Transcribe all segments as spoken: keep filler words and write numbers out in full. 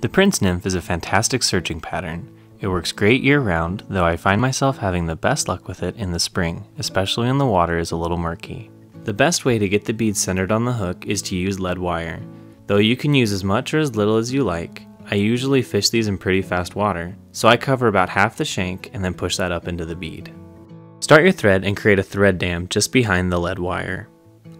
The Prince Nymph is a fantastic searching pattern. It works great year-round, though I find myself having the best luck with it in the spring, especially when the water is a little murky. The best way to get the bead centered on the hook is to use lead wire, though you can use as much or as little as you like. I usually fish these in pretty fast water, so I cover about half the shank and then push that up into the bead. Start your thread and create a thread dam just behind the lead wire.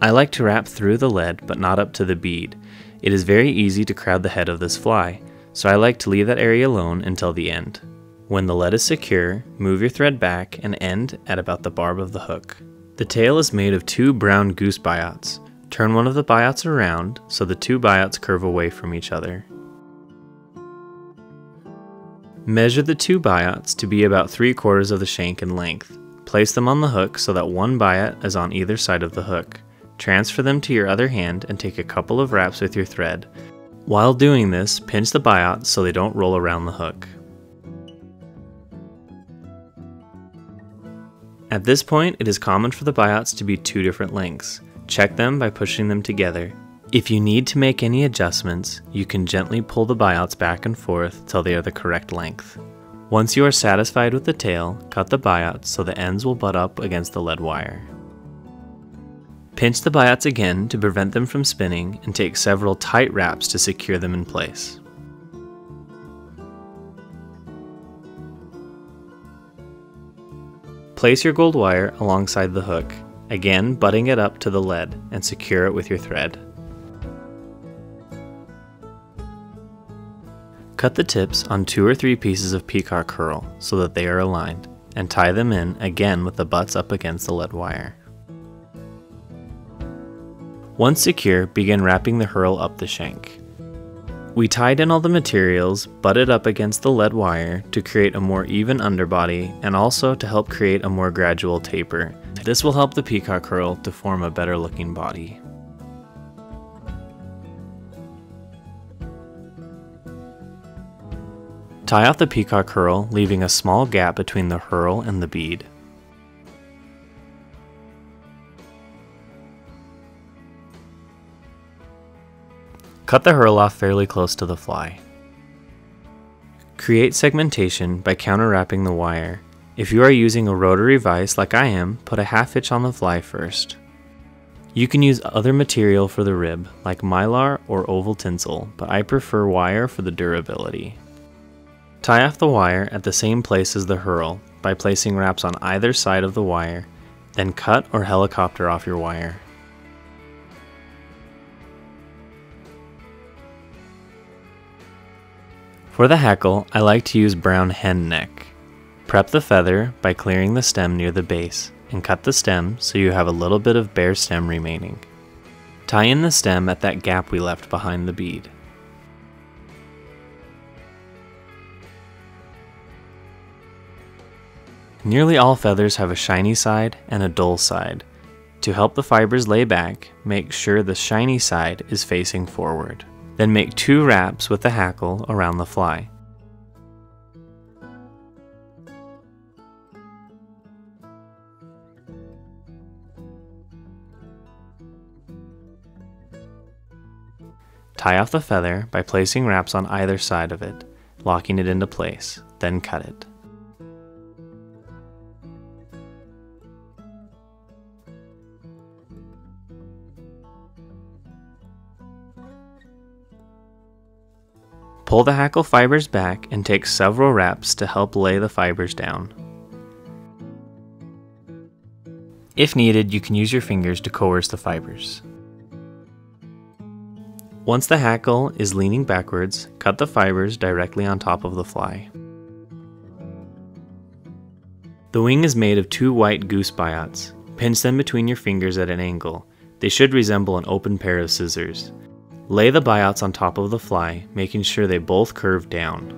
I like to wrap through the lead, but not up to the bead. It is very easy to crowd the head of this fly, so I like to leave that area alone until the end. When the lead is secure, move your thread back and end at about the barb of the hook. The tail is made of two brown goose biots. Turn one of the biots around so the two biots curve away from each other. Measure the two biots to be about three quarters of the shank in length. Place them on the hook so that one biot is on either side of the hook. Transfer them to your other hand and take a couple of wraps with your thread. While doing this, pinch the biots so they don't roll around the hook. At this point, it is common for the biots to be two different lengths. Check them by pushing them together. If you need to make any adjustments, you can gently pull the biots back and forth till they are the correct length. Once you are satisfied with the tail, cut the biots so the ends will butt up against the lead wire. Pinch the biots again to prevent them from spinning and take several tight wraps to secure them in place. Place your gold wire alongside the hook, again butting it up to the lead, and secure it with your thread. Cut the tips on two or three pieces of peacock curl so that they are aligned, and tie them in again with the butts up against the lead wire. Once secure, begin wrapping the curl up the shank. We tied in all the materials, butted up against the lead wire to create a more even underbody and also to help create a more gradual taper. This will help the peacock curl to form a better looking body. Tie off the peacock curl, leaving a small gap between the curl and the bead. Cut the curl off fairly close to the fly. Create segmentation by counter-wrapping the wire. If you are using a rotary vise like I am, put a half hitch on the fly first. You can use other material for the rib, like mylar or oval tinsel, but I prefer wire for the durability. Tie off the wire at the same place as the curl by placing wraps on either side of the wire, then cut or helicopter off your wire. For the hackle, I like to use brown hen neck. Prep the feather by clearing the stem near the base and cut the stem so you have a little bit of bare stem remaining. Tie in the stem at that gap we left behind the bead. Nearly all feathers have a shiny side and a dull side. To help the fibers lay back, make sure the shiny side is facing forward. Then make two wraps with the hackle around the fly. Tie off the feather by placing wraps on either side of it, locking it into place, then cut it. Pull the hackle fibers back and take several wraps to help lay the fibers down. If needed, you can use your fingers to coerce the fibers. Once the hackle is leaning backwards, cut the fibers directly on top of the fly. The wing is made of two white goose biots. Pinch them between your fingers at an angle. They should resemble an open pair of scissors. Lay the biots on top of the fly, making sure they both curve down.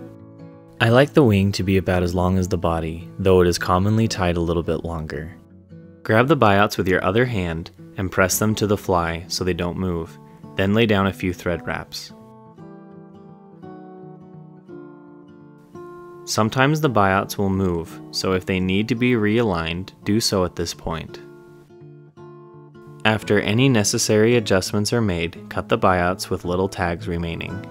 I like the wing to be about as long as the body, though it is commonly tied a little bit longer. Grab the biots with your other hand and press them to the fly so they don't move, then lay down a few thread wraps. Sometimes the biots will move, so if they need to be realigned, do so at this point. After any necessary adjustments are made, cut the biots with little tags remaining.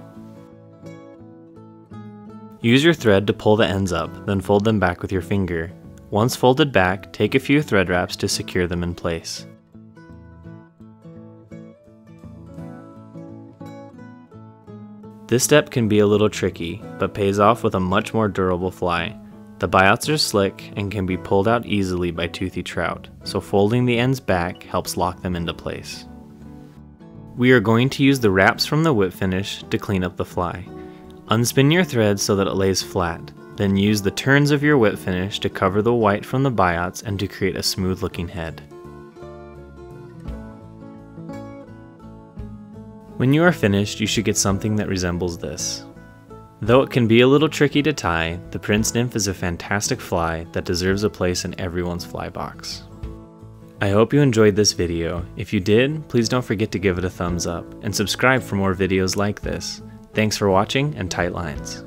Use your thread to pull the ends up, then fold them back with your finger. Once folded back, take a few thread wraps to secure them in place. This step can be a little tricky, but pays off with a much more durable fly. The buyouts are slick and can be pulled out easily by toothy trout, so folding the ends back helps lock them into place. We are going to use the wraps from the whip finish to clean up the fly. Unspin your thread so that it lays flat, then use the turns of your whip finish to cover the white from the buyouts and to create a smooth looking head. When you are finished, you should get something that resembles this. Though it can be a little tricky to tie, the Prince Nymph is a fantastic fly that deserves a place in everyone's fly box. I hope you enjoyed this video. If you did, please don't forget to give it a thumbs up and subscribe for more videos like this. Thanks for watching and tight lines.